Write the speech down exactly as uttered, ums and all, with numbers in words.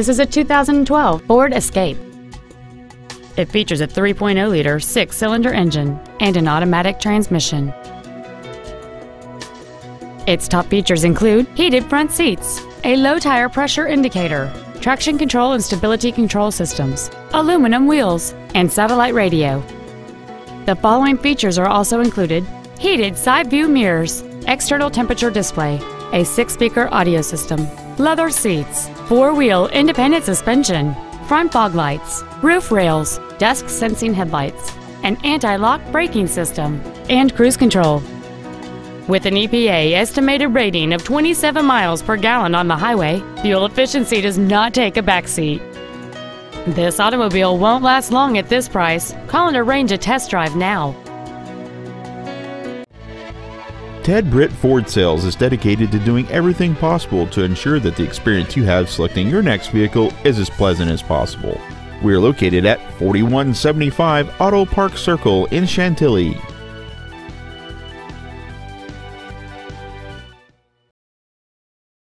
This is a two thousand twelve Ford Escape. It features a three point oh liter six-cylinder engine and an automatic transmission. Its top features include heated front seats, a low tire pressure indicator, traction control and stability control systems, aluminum wheels, and satellite radio. The following features are also included: heated side view mirrors, external temperature display, a six-speaker audio system, leather seats, four-wheel independent suspension, front fog lights, roof rails, dusk sensing headlights, an anti-lock braking system, and cruise control. With an E P A estimated rating of twenty-seven miles per gallon on the highway, fuel efficiency does not take a backseat. This automobile won't last long at this price. Call and arrange a test drive now. Ted Britt Ford Sales is dedicated to doing everything possible to ensure that the experience you have selecting your next vehicle is as pleasant as possible. We are located at forty-one seventy-five Auto Park Circle in Chantilly.